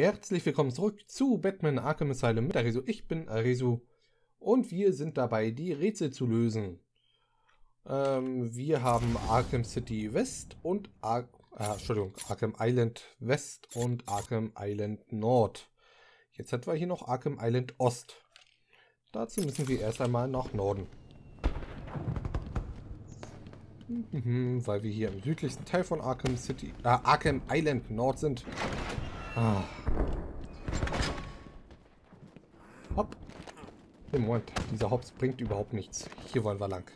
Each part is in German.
Herzlich willkommen zurück zu Batman Arkham Asylum mit Arisu. Ich bin Arisu und wir sind dabei, die Rätsel zu lösen. Wir haben Arkham City West und Arkham Island West und Arkham Island Nord. Jetzt hätten wir hier noch Arkham Island Ost. Dazu müssen wir erst einmal nach Norden. Weil wir hier im südlichsten Teil von Arkham Island Nord sind. Ah. Hopp. Im Moment, dieser Hops bringt überhaupt nichts. Hier wollen wir lang.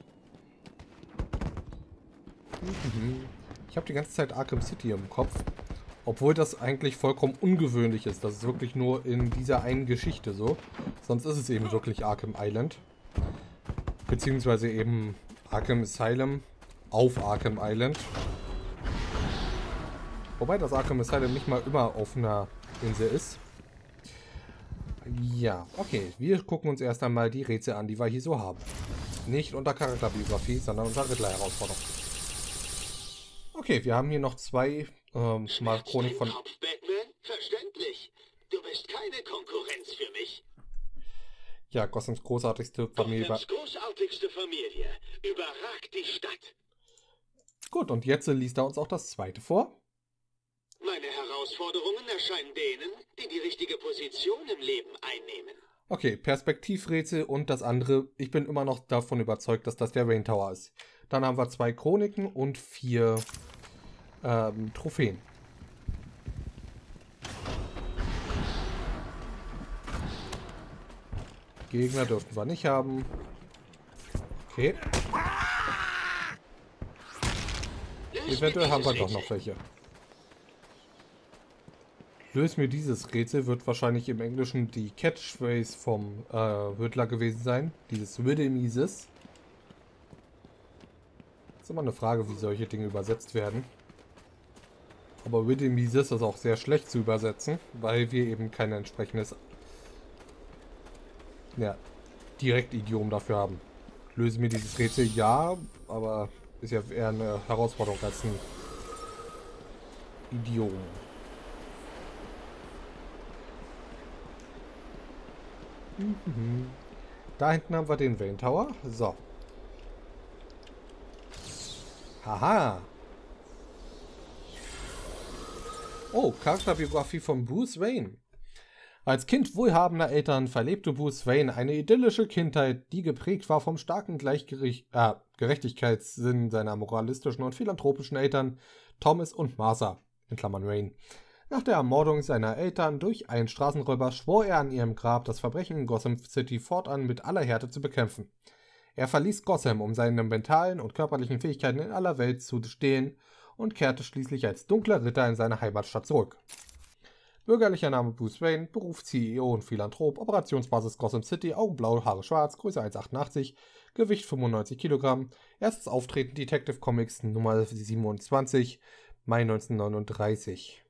Ich habe die ganze Zeit Arkham City im Kopf. Obwohl das eigentlich vollkommen ungewöhnlich ist. Das ist wirklich nur in dieser einen Geschichte so. Sonst ist es eben wirklich Arkham Island. Beziehungsweise eben Arkham Asylum auf Arkham Island. Wobei das Arkham Asylum nicht mal immer auf einer Insel ist. Ja, okay. Wir gucken uns erst einmal die Rätsel an, die wir hier so haben. Nicht unter Charakterbiografie, sondern unter Riddler-Herausforderung. Okay, wir haben hier noch zwei mal Chronik von... Batman? Verständlich. Du bist keine Konkurrenz für mich. Ja, Gothams großartigste Familie. Gothams großartigste Familie überragt die Stadt. Gut, und jetzt liest er uns auch das zweite vor. Meine Herausforderungen erscheinen denen, die die richtige Position im Leben einnehmen. Okay, Perspektivrätsel und das andere. Ich bin immer noch davon überzeugt, dass das der Rain Tower ist. Dann haben wir zwei Chroniken und vier Trophäen. Gegner dürften wir nicht haben. Okay. Eventuell haben wir doch noch welche. Löse mir dieses Rätsel wird wahrscheinlich im Englischen die Catchphrase vom Riddler gewesen sein. Dieses Riddle Mises. Ist immer eine Frage, wie solche Dinge übersetzt werden. Aber Riddle Mises ist auch sehr schlecht zu übersetzen, weil wir eben kein entsprechendes Direktidiom dafür haben. Löse mir dieses Rätsel, ja, aber ist ja eher eine Herausforderung als ein Idiom. Da hinten haben wir den Rain Tower. So. Haha. Oh, Charakterbiografie von Bruce Wayne. Als Kind wohlhabender Eltern verlebte Bruce Wayne eine idyllische Kindheit, die geprägt war vom starken Gerechtigkeitssinn seiner moralistischen und philanthropischen Eltern Thomas und Martha (Wayne). Nach der Ermordung seiner Eltern durch einen Straßenräuber schwor er an ihrem Grab, das Verbrechen in Gotham City fortan mit aller Härte zu bekämpfen. Er verließ Gotham, um seinen mentalen und körperlichen Fähigkeiten in aller Welt zu stehen und kehrte schließlich als dunkler Ritter in seine Heimatstadt zurück. Bürgerlicher Name Bruce Wayne, Beruf CEO und Philanthrop, Operationsbasis Gotham City, Augenblau, Haare schwarz, Größe 1,88, Gewicht 95 Kilogramm, erstes Auftreten Detective Comics Nummer 27, Mai 1939.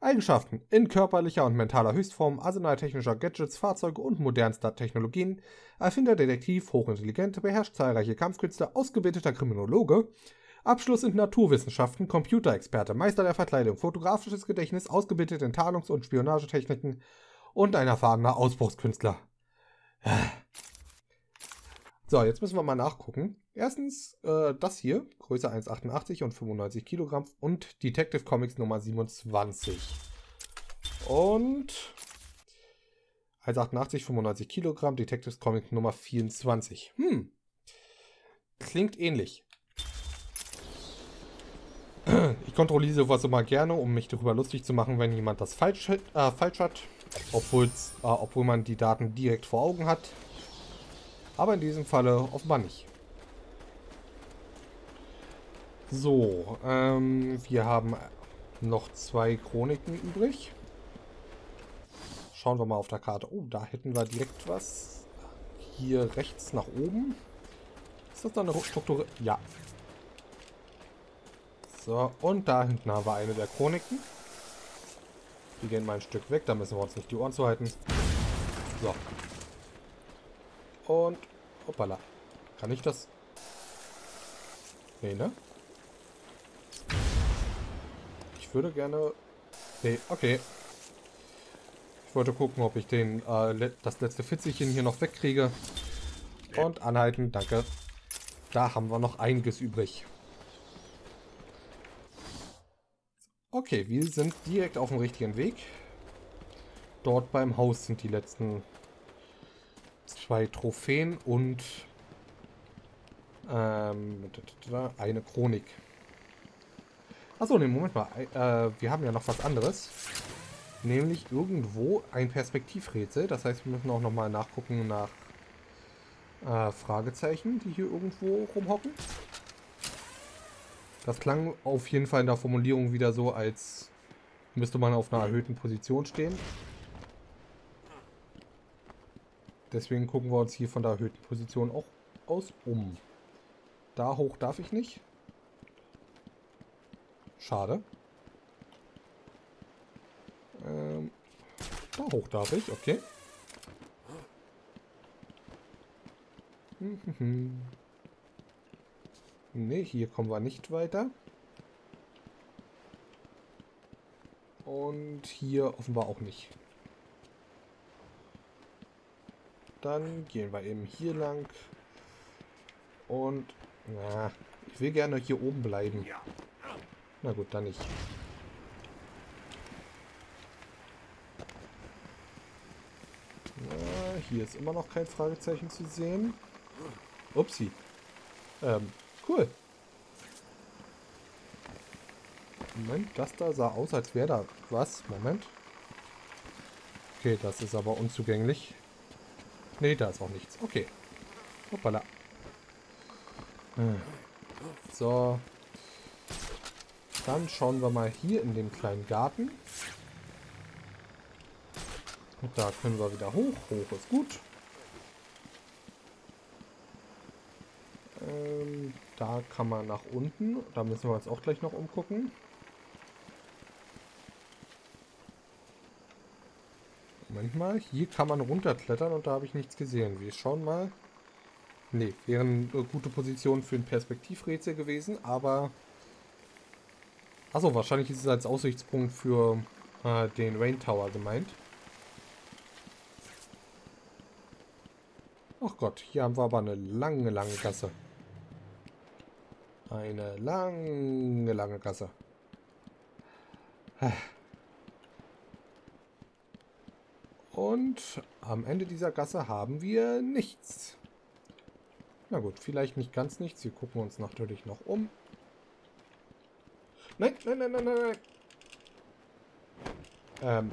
Eigenschaften: in körperlicher und mentaler Höchstform, Arsenal technischer Gadgets, Fahrzeuge und modernster Technologien, Erfinder, Detektiv, hochintelligent, beherrscht zahlreiche Kampfkünste, ausgebildeter Kriminologe, Abschluss in Naturwissenschaften, Computerexperte, Meister der Verkleidung, fotografisches Gedächtnis, ausgebildete in Tarnungs- und Spionagetechniken und ein erfahrener Ausbruchskünstler. So, jetzt müssen wir mal nachgucken. Erstens, das hier, Größe 1,88 und 95 Kilogramm und Detective Comics Nummer 27. Und 1,88, 95 Kilogramm, Detective Comics Nummer 24. Klingt ähnlich. Ich kontrolliere sowas immer gerne, um mich darüber lustig zu machen, wenn jemand das falsch hat, obwohl man die Daten direkt vor Augen hat. Aber in diesem Falle offenbar nicht. So, wir haben noch zwei Chroniken übrig. Schauen wir mal auf der Karte. Oh, da hätten wir direkt was. Hier rechts nach oben. Ist das dann eine Struktur? Ja. So, und da hinten haben wir eine der Chroniken. Die gehen mal ein Stück weg, da müssen wir uns nicht die Ohren zuhalten. So. Und, hoppala. Kann ich das? Nee, ne? Ich würde gerne... Nee, okay. Ich wollte gucken, ob ich den das letzte Fitzelchen hier noch wegkriege. Und anhalten, danke. Da haben wir noch einiges übrig. Okay, wir sind direkt auf dem richtigen Weg. Dort beim Haus sind die letzten zwei Trophäen und eine Chronik. Achso, ne, Moment mal. Wir haben ja noch was anderes. Nämlich irgendwo ein Perspektivrätsel. Das heißt, wir müssen auch nochmal nachgucken nach Fragezeichen, die hier irgendwo rumhocken. Das klang auf jeden Fall in der Formulierung wieder so, als müsste man auf einer erhöhten Position stehen. Deswegen gucken wir uns hier von der erhöhten Position auch aus um. Da hoch darf ich nicht. Schade. Da hoch darf ich, okay. Ne, hier kommen wir nicht weiter. Und hier offenbar auch nicht. Dann gehen wir eben hier lang. Und, na, ich will gerne hier oben bleiben. Na gut, dann nicht. Na, hier ist immer noch kein Fragezeichen zu sehen. Upsi. Cool. Moment, das da sah aus, als wäre da was. Moment. Okay, das ist aber unzugänglich. Ne, da ist auch nichts. Okay. Hoppala. So. Dann schauen wir mal hier in den kleinen Garten. Und da können wir wieder hoch. Hoch ist gut. Da kann man nach unten. Da müssen wir uns auch gleich noch umgucken. Moment mal, hier kann man runterklettern und da habe ich nichts gesehen. Wir schauen mal. Ne, wäre eine gute Position für ein Perspektivrätsel gewesen, aber... Achso, wahrscheinlich ist es als Aussichtspunkt für den Rain Tower gemeint. Ach Gott, hier haben wir aber eine lange, lange Gasse. Eine lange, lange Gasse. Und am Ende dieser Gasse haben wir nichts. Na gut, vielleicht nicht ganz nichts. Wir gucken uns natürlich noch um. Nein, nein, nein, nein, nein.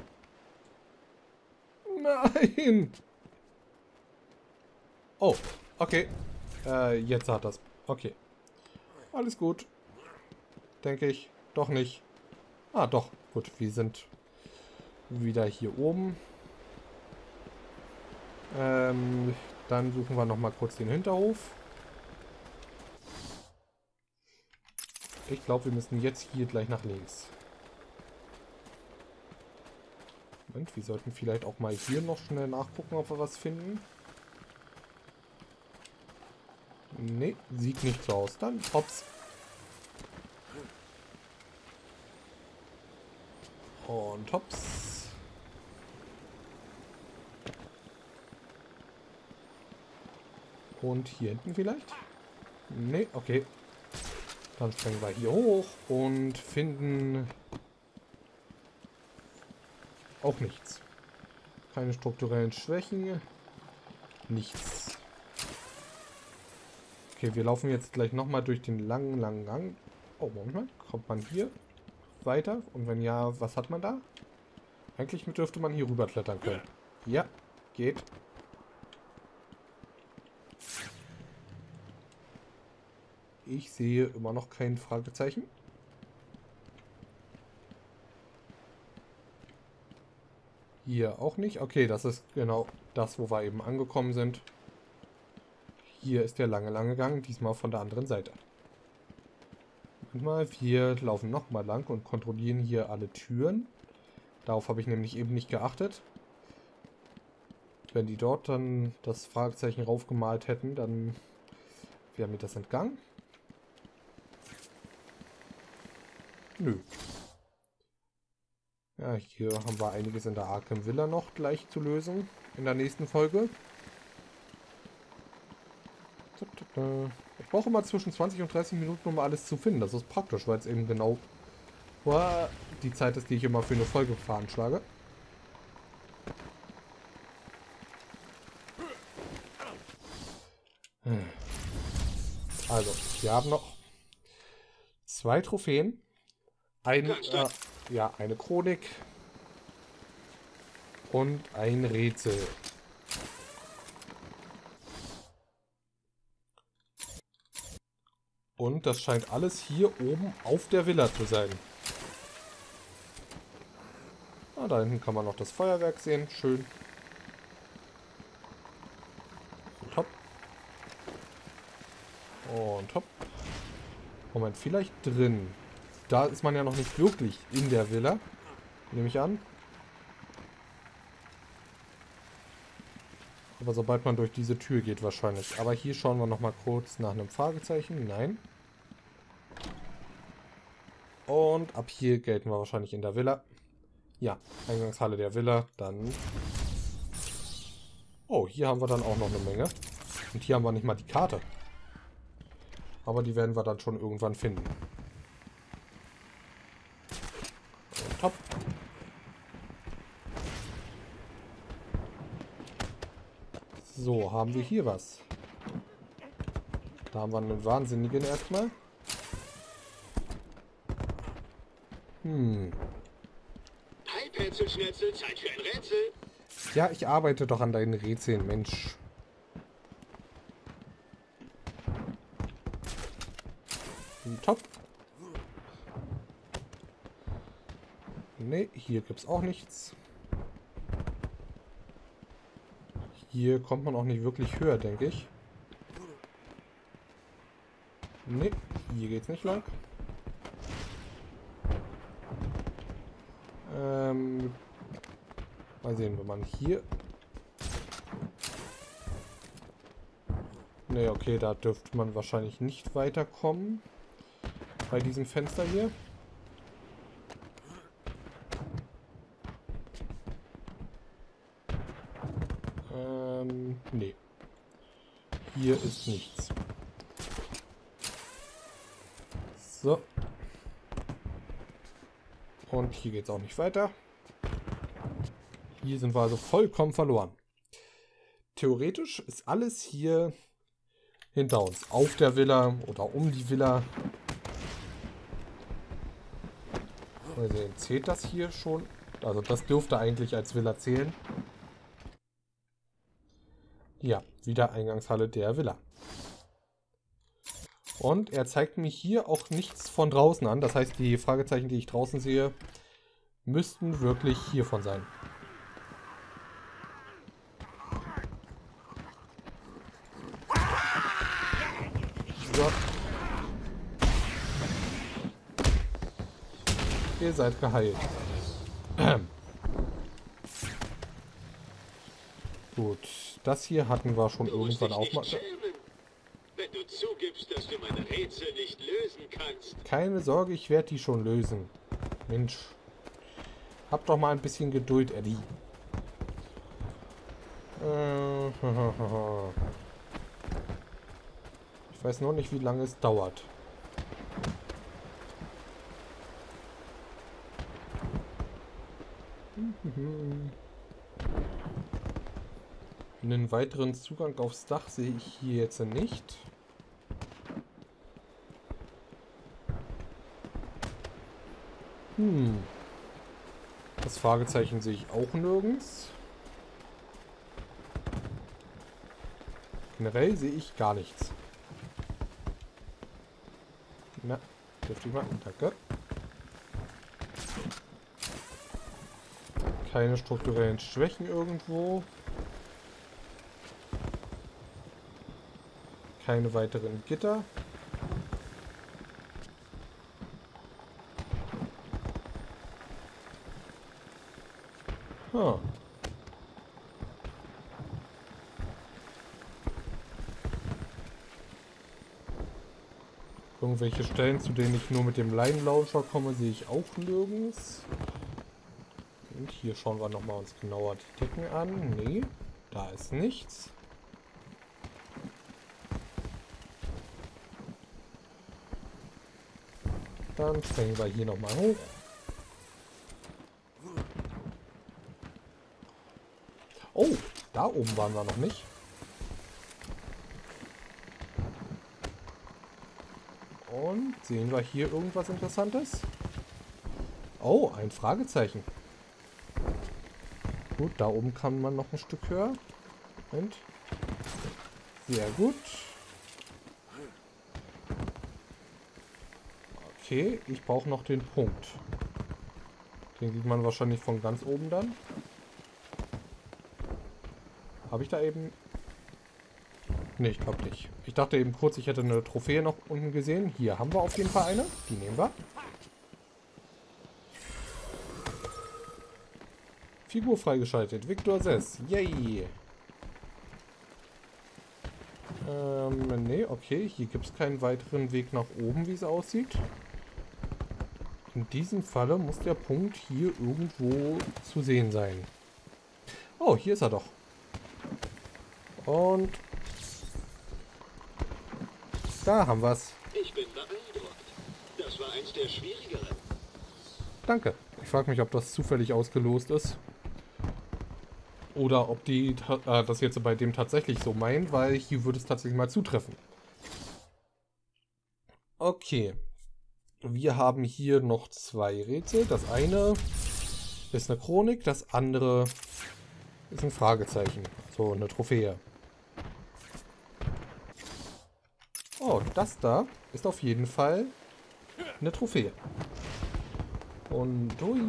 Nein. Oh, okay. Jetzt hat das. Okay. Alles gut. Denke ich. Doch nicht. Ah, doch. Gut, wir sind wieder hier oben. Dann suchen wir noch mal kurz den Hinterhof. Ich glaube, wir müssen jetzt hier gleich nach links. Moment, wir sollten vielleicht auch mal hier noch schnell nachgucken, ob wir was finden. Ne, sieht nicht so aus. Dann hops. Und hops. Und hier hinten vielleicht? Ne, okay. Dann springen wir hier hoch und finden auch nichts. Keine strukturellen Schwächen. Nichts. Okay, wir laufen jetzt gleich nochmal durch den langen, langen Gang. Oh, Moment mal. Kommt man hier weiter? Und wenn ja, was hat man da? Eigentlich dürfte man hier rüber klettern können. Ja, geht. Ich sehe immer noch kein Fragezeichen. Hier auch nicht. Okay, das ist genau das, wo wir eben angekommen sind. Hier ist der lange, lange Gang. Diesmal von der anderen Seite. Und mal, wir laufen nochmal lang und kontrollieren hier alle Türen. Darauf habe ich nämlich eben nicht geachtet. Wenn die dort dann das Fragezeichen raufgemalt hätten, dann wäre mir das entgangen. Nö. Ja, hier haben wir einiges in der Arkham Villa noch gleich zu lösen. In der nächsten Folge. Ich brauche immer zwischen 20 und 30 Minuten, um alles zu finden. Das ist praktisch, weil es eben genau die Zeit ist, die ich immer für eine Folge veranschlage. Also, wir haben noch 2 Trophäen. Eine Chronik und ein Rätsel. Und das scheint alles hier oben auf der Villa zu sein. Ah, da hinten kann man noch das Feuerwerk sehen. Schön. Und hopp. Und hopp. Moment, vielleicht drin. Da ist man ja noch nicht wirklich in der Villa, nehme ich an. Aber sobald man durch diese Tür geht wahrscheinlich. Aber hier schauen wir nochmal kurz nach einem Fragezeichen. Nein. Und ab hier gelten wir wahrscheinlich in der Villa. Ja, Eingangshalle der Villa. Dann... Oh, hier haben wir dann auch noch eine Menge. Und hier haben wir nicht mal die Karte. Aber die werden wir dann schon irgendwann finden. Top. So, haben wir hier was. Da haben wir einen Wahnsinnigen erstmal. Halt, Rätselschnitzel, Zeit für ein Rätsel. Ja, ich arbeite doch an deinen Rätseln, Mensch. Top. Ne, hier gibt es auch nichts. Hier kommt man auch nicht wirklich höher, denke ich. Ne, hier geht's nicht lang. Mal sehen, wenn man hier... Ne, okay, da dürfte man wahrscheinlich nicht weiterkommen. Bei diesem Fenster hier. Nee. Hier ist nichts. So. Und hier geht es auch nicht weiter. Hier sind wir also vollkommen verloren. Theoretisch ist alles hier hinter uns. Auf der Villa oder um die Villa. Mal sehen, zählt das hier schon? Also das dürfte eigentlich als Villa zählen. Ja, wieder Eingangshalle der Villa. Und er zeigt mir hier auch nichts von draußen an. Das heißt, die Fragezeichen, die ich draußen sehe, müssten wirklich hiervon sein. So. Ihr seid geheilt. Gut, das hier hatten wir schon irgendwann auch mal. Wenn du zugibst, dass du meine Rätsel nicht lösen kannst. Keine Sorge, ich werde die schon lösen. Mensch, hab doch mal ein bisschen Geduld, Eddie. Ich weiß noch nicht, wie lange es dauert. Einen weiteren Zugang aufs Dach sehe ich hier jetzt nicht. Das Fragezeichen sehe ich auch nirgends. Generell sehe ich gar nichts. Na, dürfte ich mal. Danke. Keine strukturellen Schwächen irgendwo. Keine weiteren Gitter. Huh. Irgendwelche Stellen, zu denen ich nur mit dem Leinenlauncher komme, sehe ich auch nirgends. Und hier schauen wir nochmal uns genauer die Decken an. Nee, da ist nichts. Dann springen wir hier nochmal hoch. Oh, da oben waren wir noch nicht. Und sehen wir hier irgendwas Interessantes? Oh, ein Fragezeichen. Gut, da oben kann man noch ein Stück höher. Und sehr gut. Okay, ich brauche noch den Punkt. Den sieht man wahrscheinlich von ganz oben dann. Habe ich da eben... Nee, ich glaube nicht. Ich dachte eben kurz, ich hätte eine Trophäe noch unten gesehen. Hier haben wir auf jeden Fall eine. Die nehmen wir. Figur freigeschaltet. Victor Sess. Yay! Nee, okay. Hier gibt es keinen weiteren Weg nach oben, wie es aussieht. In diesem Falle muss der Punkt hier irgendwo zu sehen sein. Oh, hier ist er doch. Und... da haben wir's. Ich bin beeindruckt. Das war eins der schwierigeren. Danke. Ich frage mich, ob das zufällig ausgelost ist. Oder ob die das jetzt bei dem tatsächlich so meinen, weil hier würde es tatsächlich mal zutreffen. Okay. Wir haben hier noch zwei Rätsel. Das eine ist eine Chronik, das andere ist ein Fragezeichen. So, eine Trophäe. Oh, das da ist auf jeden Fall eine Trophäe. Und ui.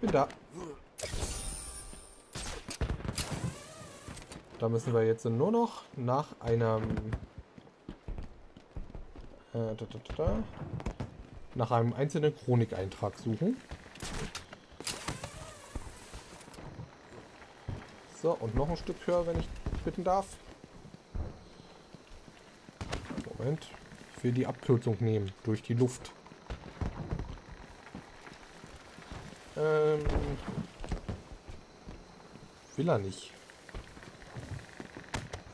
Bin da. Da müssen wir jetzt nur noch nach einem nach einem einzelnen Chronikeintrag suchen. So, und noch ein Stück höher, wenn ich bitten darf. Moment. Ich will die Abkürzung nehmen durch die Luft. Will er nicht.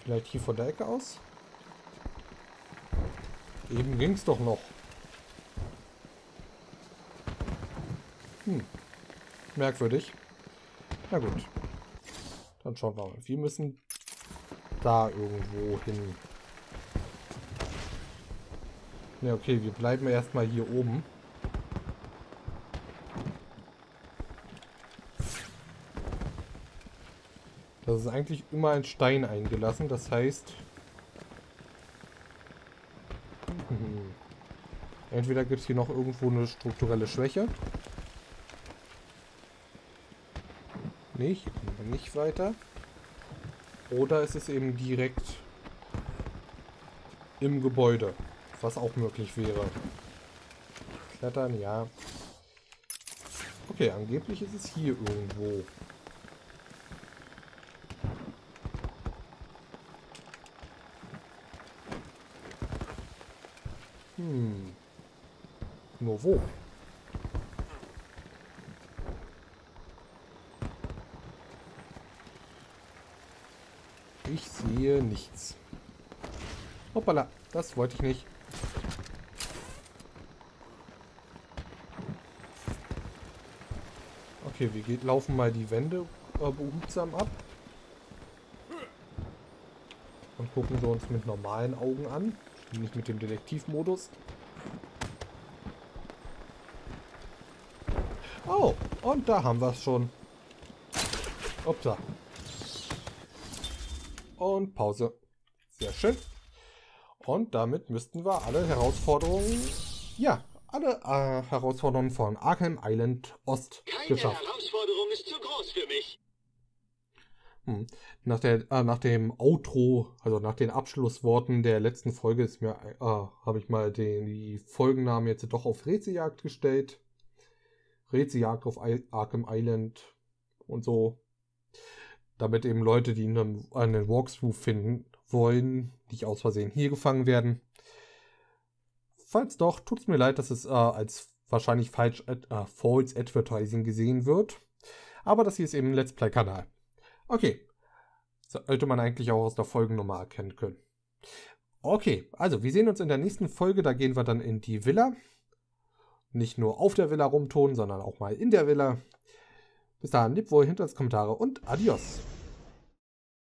Vielleicht hier von der Ecke aus? Eben ging's doch noch. Hm. Merkwürdig. Na gut. Dann schauen wir mal. Wir müssen da irgendwo hin. Ja, okay, wir bleiben erstmal hier oben. Das ist eigentlich immer ein Stein eingelassen, das heißt... Entweder gibt es hier noch irgendwo eine strukturelle Schwäche. Nee, hier kommen wir nicht weiter. Oder es ist eben direkt im Gebäude. Was auch möglich wäre. Klettern, ja. Okay, angeblich ist es hier irgendwo. Hm. Nur wo? Ich sehe nichts. Hoppala, das wollte ich nicht. Okay, wir laufen mal die Wände behutsam ab. Und gucken sie uns mit normalen Augen an. Nicht mit dem Detektivmodus. Oh, und da haben wir es schon. Upsa. Und Pause. Sehr schön. Und damit müssten wir alle Herausforderungen... Ja, alle Herausforderungen von Arkham Island Ost geschafft. Keine Herausforderung ist zu groß für mich. Hm. Nach dem Outro, also nach den Abschlussworten der letzten Folge, ist mir habe ich mal die Folgennamen jetzt doch auf Rätseljagd gestellt. Rätseljagd auf Arkham Island und so. Damit eben Leute, die einen Walkthrough finden wollen, nicht aus Versehen hier gefangen werden. Falls doch, tut es mir leid, dass es als wahrscheinlich falsch False Advertising gesehen wird. Aber das hier ist eben ein Let's Play-Kanal. Okay, sollte man eigentlich auch aus der Folgennummer erkennen können. Okay, also wir sehen uns in der nächsten Folge, da gehen wir dann in die Villa. Nicht nur auf der Villa rumtun, sondern auch mal in der Villa. Bis dahin, lebt wohl, hinter uns Kommentare und adios.